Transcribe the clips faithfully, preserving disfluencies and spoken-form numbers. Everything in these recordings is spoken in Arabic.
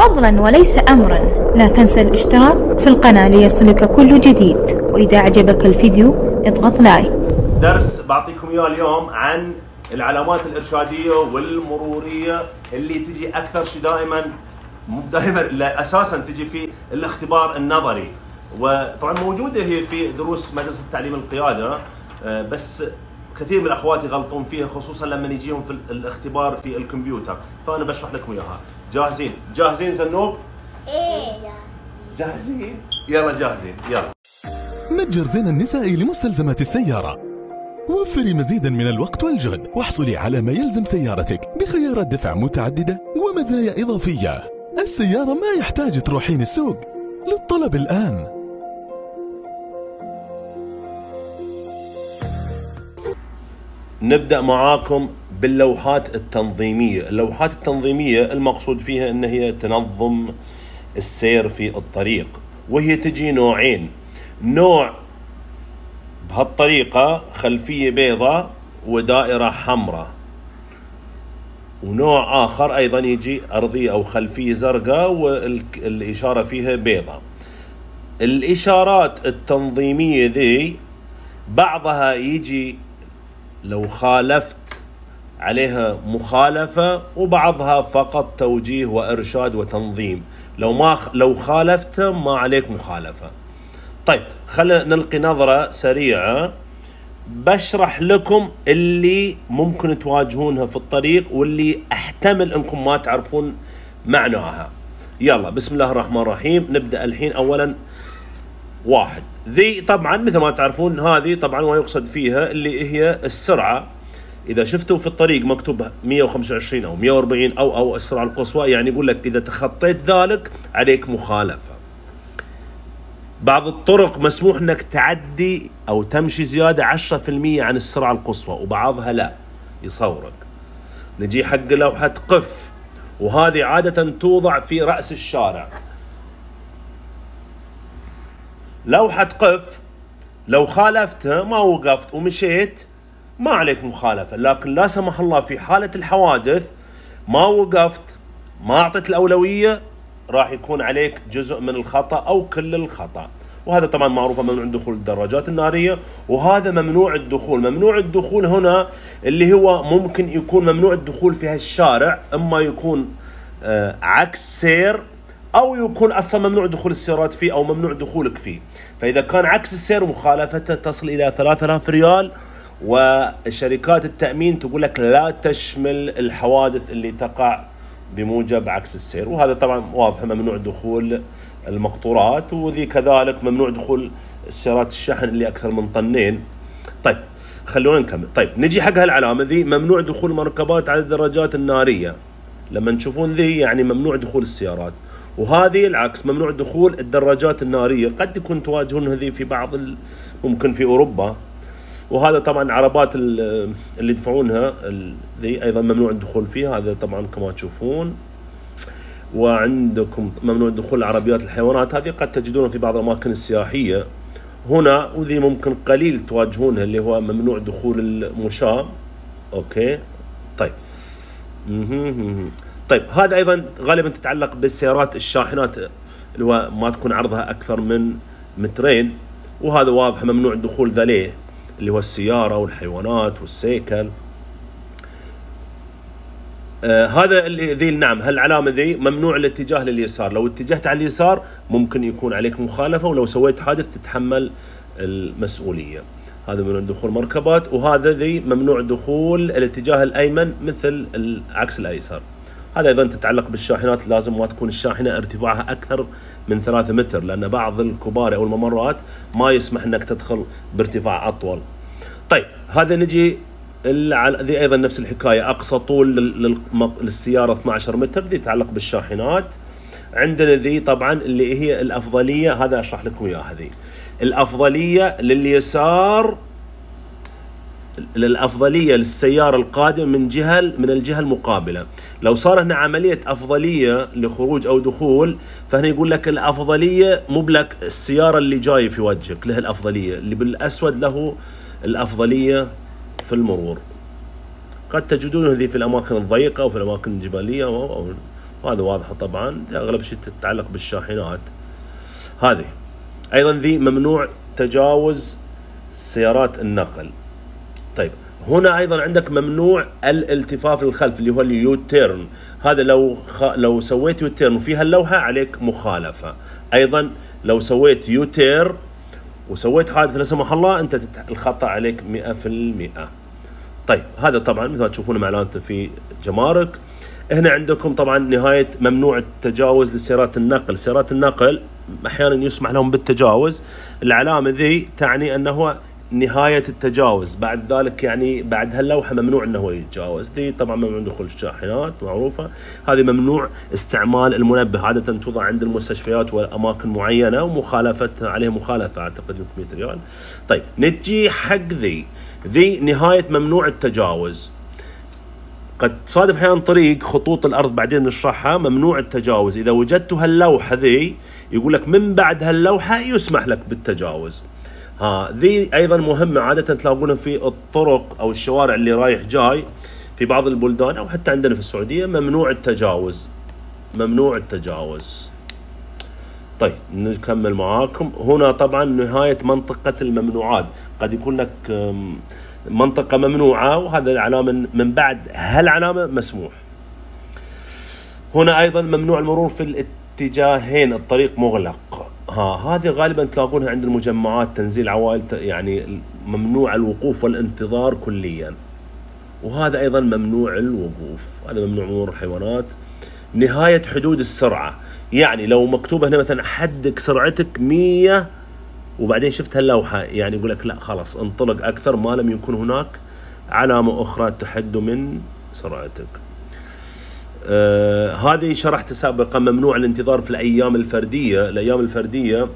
فضلا وليس أمرا. لا تنسى الاشتراك في القناة ليصلك كل جديد، وإذا أعجبك الفيديو اضغط لايك. درس بعطيكم إياه اليوم عن العلامات الإرشادية والمرورية اللي تجي أكثر شيء دائما دائما لا أساسا تجي في الاختبار النظري، وطبعا موجودة هي في دروس مدرسة تعليم القيادة، بس كثير من اخواتي غلطون فيها خصوصا لما يجيهم في الاختبار في الكمبيوتر، فانا بشرح لكم اياها. جاهزين؟ جاهزين زنوب؟ ايه جاهزين. يلا جاهزين يلا. متجر زين النسائي لمستلزمات السيارة، وفري مزيدا من الوقت والجهد واحصلي على ما يلزم سيارتك بخيارات دفع متعددة ومزايا إضافية. السيارة ما يحتاج تروحين السوق، للطلب الآن. نبدأ معاكم باللوحات التنظيمية. اللوحات التنظيمية المقصود فيها أن هي تنظم السير في الطريق، وهي تجي نوعين. نوع بهالطريقة خلفية بيضاء ودائرة حمراء، ونوع آخر أيضا يجي أرضية أو خلفية زرقاء والإشارة فيها بيضاء. الإشارات التنظيمية ذي بعضها يجي لو خالفت عليها مخالفة، وبعضها فقط توجيه وإرشاد وتنظيم، لو ما لو خالفت ما عليك مخالفة. طيب خلينا نلقي نظرة سريعة، بشرح لكم اللي ممكن تواجهونها في الطريق واللي احتمل انكم ما تعرفون معناها. يلا بسم الله الرحمن الرحيم نبدأ الحين. اولا واحد، ذي طبعا مثل ما تعرفون هذه طبعا ما يقصد فيها اللي هي السرعه. اذا شفتوا في الطريق مكتوب مئة وخمسة وعشرين او مئة وأربعين او او السرعه القصوى، يعني يقول لك اذا تخطيت ذلك عليك مخالفه. بعض الطرق مسموح انك تعدي او تمشي زياده عشرة بالمئة عن السرعه القصوى، وبعضها لا يصورك. نجي حق لوحه قف، وهذه عاده توضع في راس الشارع. لوحة قف لو خالفتها ما وقفت ومشيت ما عليك مخالفة، لكن لا سمح الله في حالة الحوادث ما وقفت ما أعطيت الأولوية راح يكون عليك جزء من الخطأ أو كل الخطأ. وهذا طبعا معروفة ممنوع دخول الدراجات النارية، وهذا ممنوع الدخول. ممنوع الدخول هنا اللي هو ممكن يكون ممنوع الدخول في هالشارع، إما يكون آه عكس سير أو يكون أصلا ممنوع دخول السيارات فيه أو ممنوع دخولك فيه. فإذا كان عكس السير مخالفته تصل إلى ثلاثة آلاف ريال، وشركات التأمين تقول لك لا تشمل الحوادث اللي تقع بموجب عكس السير، وهذا طبعا واضح ممنوع دخول المقطورات، وذي كذلك ممنوع دخول السيارات الشحن اللي أكثر من طنين. طيب خلونا نكمل. طيب نجي حق هالعلامة ذي، ممنوع دخول مركبات على الدراجات النارية. لما تشوفون ذي يعني ممنوع دخول السيارات، وهذه العكس ممنوع دخول الدراجات النارية. قد يكون تواجهون هذه في بعض ال... ممكن في أوروبا. وهذا طبعا عربات ال... اللي يدفعونها ال... ذي أيضا ممنوع الدخول فيها، هذا طبعا كما تشوفون. وعندكم ممنوع دخول عربيات الحيوانات، هذه قد تجدونها في بعض الأماكن السياحية هنا، وذي ممكن قليل تواجهونها اللي هو ممنوع دخول المشاة. أوكي طيب طيب هذا ايضا غالبا تتعلق بالسيارات الشاحنات اللي هو ما تكون عرضها اكثر من مترين، وهذا واضح ممنوع دخول ذا ليه اللي هو السياره والحيوانات والسيكل. آه هذا اللي ذي نعم هالعلامه ذي ممنوع الاتجاه لليسار، لو اتجهت على اليسار ممكن يكون عليك مخالفه، ولو سويت حادث تتحمل المسؤوليه. هذا ممنوع دخول مركبات، وهذا ذي ممنوع دخول الاتجاه الايمن مثل عكس الايسر. هذا ايضا تتعلق بالشاحنات، لازم ما تكون الشاحنه ارتفاعها اكثر من ثلاثة متر، لان بعض الكباري او الممرات ما يسمح انك تدخل بارتفاع اطول. طيب هذا نجي العل... ذي ايضا نفس الحكايه، اقصى طول لل... لل... للسياره اثني عشر متر، ذي تتعلق بالشاحنات. عندنا ذي طبعا اللي هي الافضليه، هذا اشرح لكم اياها. ذي الافضليه لليسار، الأفضلية للسيارة القادمة من جهة من الجهة المقابلة. لو صار هنا عملية أفضلية لخروج أو دخول، فهنا يقول لك الأفضلية مو بلك السيارة اللي جاية في وجهك، لها الأفضلية، اللي بالأسود له الأفضلية في المرور. قد تجدون هذه في الأماكن الضيقة أو في الأماكن الجبلية أو وهذا واضحه طبعا، اغلب شيء تتعلق بالشاحنات هذه. ايضا ذي ممنوع تجاوز سيارات النقل. طيب هنا ايضا عندك ممنوع الالتفاف للخلف اللي هو اليو تيرن، هذا لو خ... لو سويت يو تيرن وفي هاللوحه عليك مخالفه. ايضا لو سويت يو تير وسويت حادث لا سمح الله انت تت... الخطا عليك مئة بالمئة. طيب هذا طبعا مثل ما تشوفون معلانته في جمارك. هنا عندكم طبعا نهايه ممنوع التجاوز لسيارات النقل، سيارات النقل احيانا يسمح لهم بالتجاوز، العلامه ذي تعني انه نهايه التجاوز، بعد ذلك يعني بعد هاللوحه ممنوع انه هو يتجاوز. دي طبعا ممنوع دخول الشاحنات معروفه، هذه ممنوع استعمال المنبه، عاده توضع عند المستشفيات والاماكن معينه ومخالفه عليه مخالفه اعتقد مئة ريال. طيب نجي حق ذي، ذي نهايه ممنوع التجاوز. قد تصادف احيانا طريق خطوط الارض بعدين نشرحها ممنوع التجاوز، اذا وجدت هاللوحه ذي يقول لك من بعد هاللوحه يسمح لك بالتجاوز. ها ذي ايضا مهمه، عاده تلاقونها في الطرق او الشوارع اللي رايح جاي في بعض البلدان او حتى عندنا في السعوديه، ممنوع التجاوز، ممنوع التجاوز. طيب نكمل معاكم. هنا طبعا نهايه منطقه الممنوعات، قد يكون لك منطقه ممنوعه وهذا العلامه من بعد هالعلامه مسموح. هنا ايضا ممنوع المرور في الاتجاهين، الطريق مغلق. ها هذه غالبا تلاقونها عند المجمعات، تنزيل عوائل، يعني ممنوع الوقوف والانتظار كليا، وهذا ايضا ممنوع الوقوف، هذا ممنوع مرور الحيوانات. نهايه حدود السرعه، يعني لو مكتوبه هنا مثلا حدك سرعتك مئة وبعدين شفت هاللوحه يعني يقول لك لا خلاص انطلق اكثر ما لم يكن هناك علامه اخرى تحد من سرعتك. آه هذه شرحت سابقا، ممنوع الانتظار في الايام الفرديه، الايام الفرديه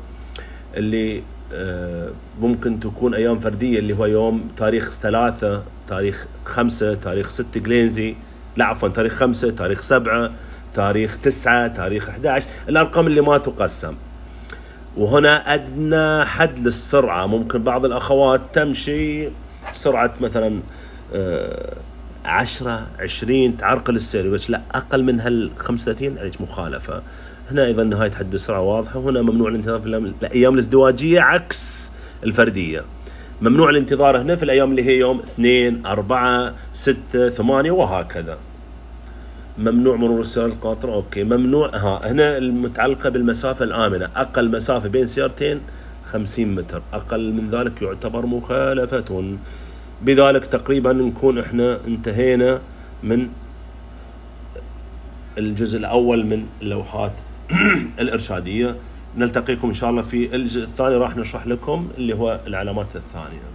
اللي آه ممكن تكون ايام فرديه اللي هو يوم تاريخ ثلاثة، تاريخ خمسة، تاريخ ستة جلينزي، لا عفوا تاريخ خمسة، تاريخ سبعة، تاريخ تسعة، تاريخ أحد عشر، الارقام اللي ما تقسم. وهنا ادنى حد للسرعه، ممكن بعض الاخوات تمشي بسرعه مثلا آه عشرة عشرين تعرقل السير، بس لا اقل من هال خمسة وثلاثين عليك مخالفه. هنا ايضا نهايه حد السرعه واضحه، وهنا ممنوع الانتظار في الايام الازدواجيه عكس الفرديه. ممنوع الانتظار هنا في الايام اللي هي يوم اثنين، أربعة، ستة، ثمانية وهكذا. ممنوع مرور السيارات القاطره، اوكي. ممنوع ها هنا المتعلقه بالمسافه الامنه، اقل مسافه بين سيارتين خمسين متر، اقل من ذلك يعتبر مخالفه. بذلك تقريبا نكون احنا انتهينا من الجزء الاول من اللوحات الارشاديه. نلتقيكم ان شاء الله في الجزء الثاني، راح نشرح لكم اللي هو العلامات الثانيه.